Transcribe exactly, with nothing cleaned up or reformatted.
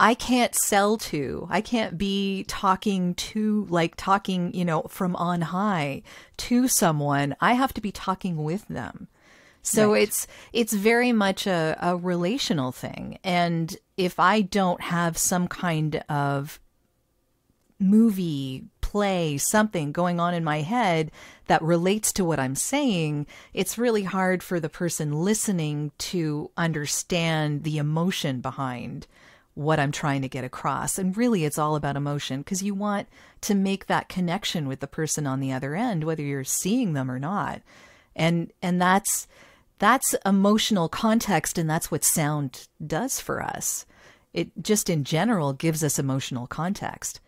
I can't sell to, I can't be talking to, like talking, you know, from on high to someone. I have to be talking with them. So right. it's, it's very much a, a relational thing. And if I don't have some kind of movie, play, something going on in my head that relates to what I'm saying, it's really hard for the person listening to understand the emotion behind what I'm trying to get across. And really, it's all about emotion, because you want to make that connection with the person on the other end, whether you're seeing them or not. And and that's that's emotional context, and that's what sound does for us. It just in general gives us emotional context.